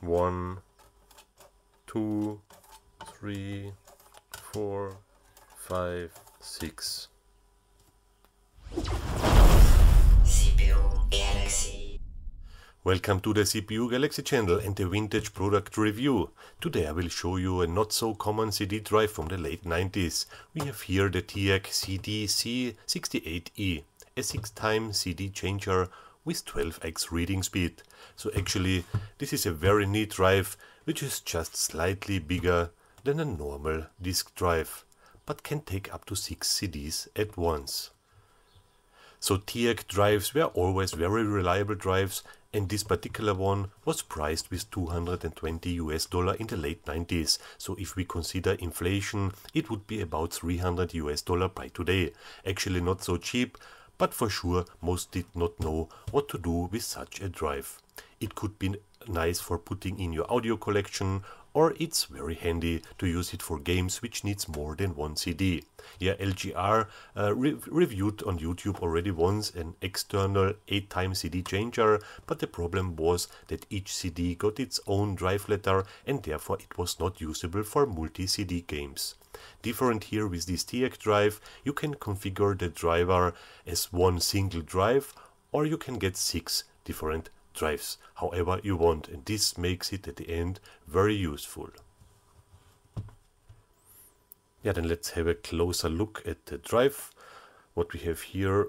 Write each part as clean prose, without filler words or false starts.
1, 2, 3, 4, 5, 6. CPU Galaxy. Welcome to the CPU Galaxy channel and the vintage product review. Today I will show you a not so common CD drive from the late 90s. We have here the Teac CD-C68E, a 6-time CD changer with 12x reading speed. So actually this is a very neat drive, which is just slightly bigger than a normal disk drive, but can take up to 6 CDs at once. So Teac drives were always very reliable drives, and this particular one was priced with $220 in the late 90s. So if we consider inflation, it would be about $300 by today. Actually not so cheap, but for sure most did not know what to do with such a drive. It could be nice for putting in your audio collection, or it's very handy to use it for games which needs more than one CD. Yeah, LGR reviewed on YouTube already once an external 8-time CD changer, but the problem was that each CD got its own drive letter and therefore it was not usable for multi-CD games. Different here with this Teac drive, you can configure the driver as one single drive, or you can get 6 different drives, however you want, and this makes it at the end very useful. Yeah, then let's have a closer look at the drive. What we have here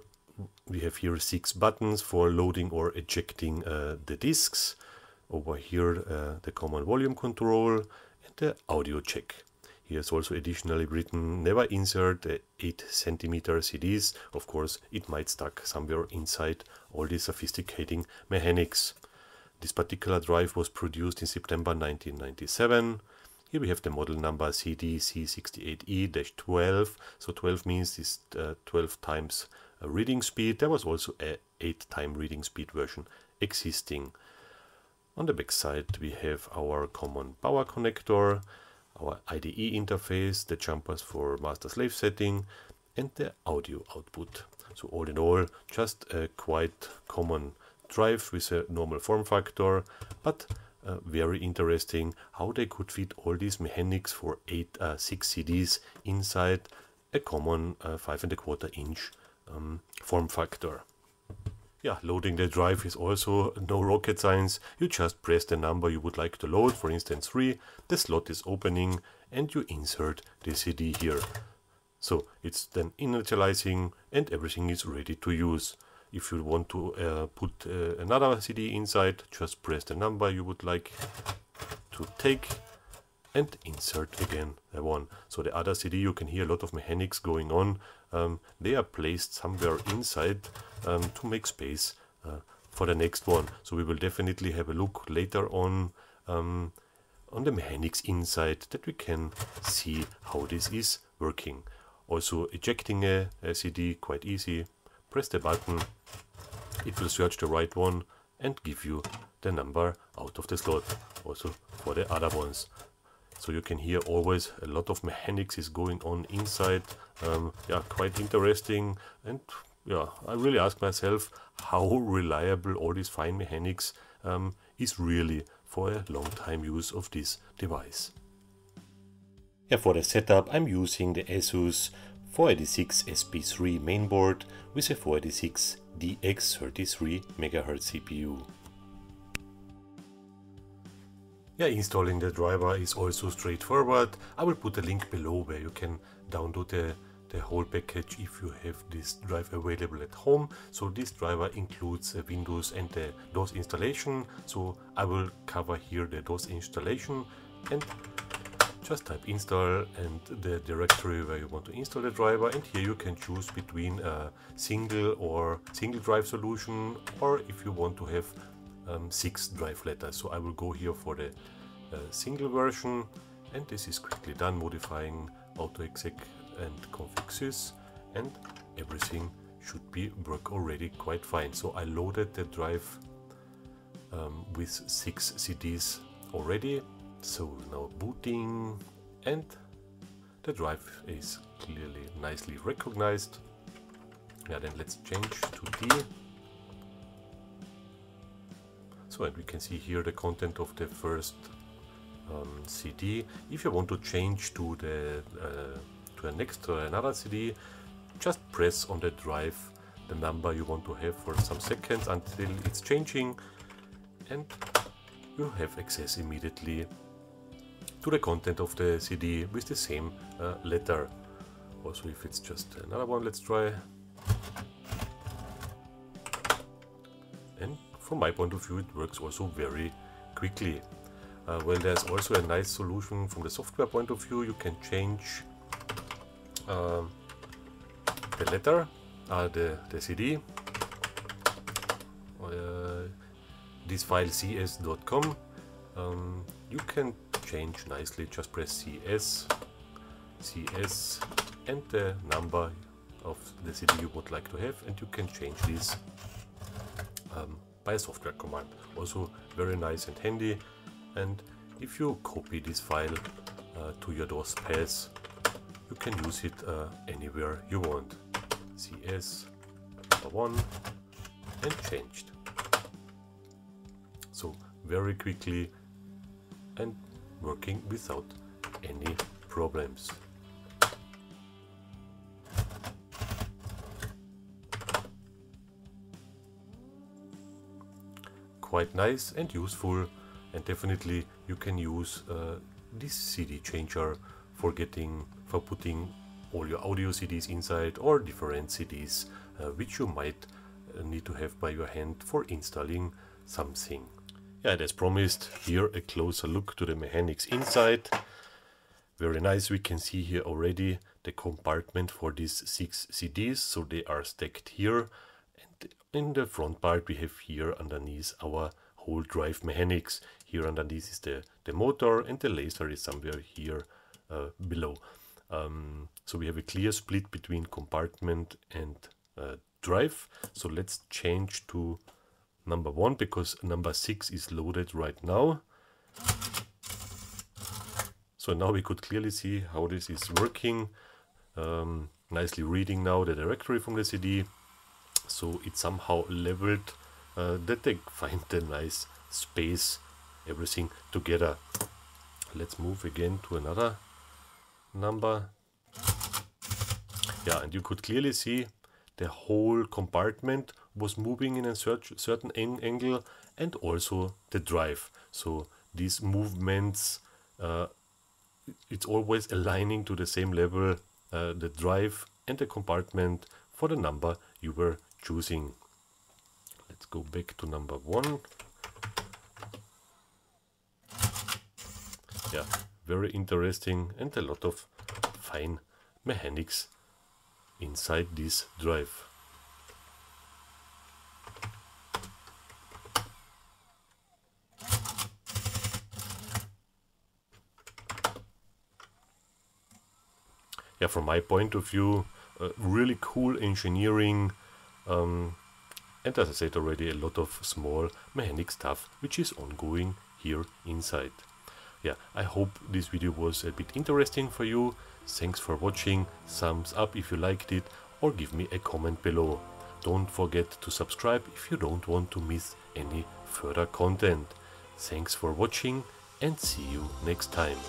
6 buttons for loading or ejecting the discs. Over here the common volume control and the audio check. Here's also additionally written, never insert 8 cm CDs. Of course, it might stuck somewhere inside all these sophisticating mechanics. This particular drive was produced in September 1997. Here we have the model number CD-C68E-12. So 12 means this 12 times reading speed. There was also a 8-time reading speed version existing. On the back side, we have our common power connector, our IDE interface, the jumpers for master-slave setting, and the audio output. So all in all, just a quite common drive with a normal form factor, but very interesting how they could fit all these mechanics for 6 CDs inside a common 5.25-inch form factor. Yeah, loading the drive is also no rocket science. You just press the number you would like to load, for instance 3, the slot is opening and you insert the CD here. So it's then initializing and everything is ready to use. If you want to put another CD inside, just press the number you would like to take and insert again the one. So the other CD, you can hear a lot of mechanics going on. They are placed somewhere inside to make space for the next one. So we will definitely have a look later on the mechanics inside, that we can see how this is working. Also ejecting a CD, quite easy. Press the button, it will search the right one and give you the number out of the slot, also for the other ones. So you can hear always a lot of mechanics is going on inside. Yeah, quite interesting. And yeah, I really ask myself how reliable all these fine mechanics is really for a long time use of this device. Yeah, for the setup I'm using the Asus 486SP3 mainboard with a 486 DX 33 MHz CPU. Yeah, installing the driver is also straightforward. I will put a link below where you can download the whole package if you have this drive available at home. So this driver includes Windows and the DOS installation. So I will cover here the DOS installation and just type install and the directory where you want to install the driver. And here you can choose between a single drive solution, or if you want to have 6 drive letters. So I will go here for the single version, and this is quickly done, modifying autoexec and config sys, and everything should be work already quite fine. So I loaded the drive with 6 CDs already. So now booting, and the drive is clearly nicely recognized. Yeah, then let's change to D. So, and we can see here the content of the first CD. If you want to change to the another CD, just press on the drive the number you want to have for some seconds until it's changing, and you have access immediately to the content of the CD with the same letter. Also, if it's just another one, let's try. And from my point of view, it works also very quickly. Well, there's also a nice solution from the software point of view. You can change the letter, the CD. This file CS.COM. You can change nicely, just press CS and the number of the CD you would like to have, and you can change this by a software command. Also very nice and handy. And if you copy this file to your DOS path, you can use it anywhere you want. CS1 and changed. So very quickly and working without any problems. Quite nice and useful, and definitely you can use this CD changer for putting all your audio CDs inside, or different CDs which you might need to have by your hand for installing something. Yeah, and as promised, here a closer look to the mechanics inside. Very nice. We can see here already the compartment for these 6 CDs, so they are stacked here. In the front part we have here underneath our whole drive mechanics. Here underneath is the motor, and the laser is somewhere here below. So we have a clear split between compartment and drive. So let's change to number 1, because number 6 is loaded right now. So now we could clearly see how this is working. Nicely reading now the directory from the CD. So it somehow leveled that they find the nice space, everything together. Let's move again to another number. Yeah, and you could clearly see the whole compartment was moving in a certain angle, and also the drive. So these movements, it's always aligning to the same level, the drive and the compartment for the number you were choosing. Let's go back to number 1. Yeah, very interesting, and a lot of fine mechanics inside this drive. Yeah, from my point of view, really cool engineering. And as I said already, a lot of small mechanic stuff which is ongoing here inside. Yeah, I hope this video was a bit interesting for you. Thanks for watching. Thumbs up if you liked it, or give me a comment below. Don't forget to subscribe if you don't want to miss any further content. Thanks for watching, and see you next time.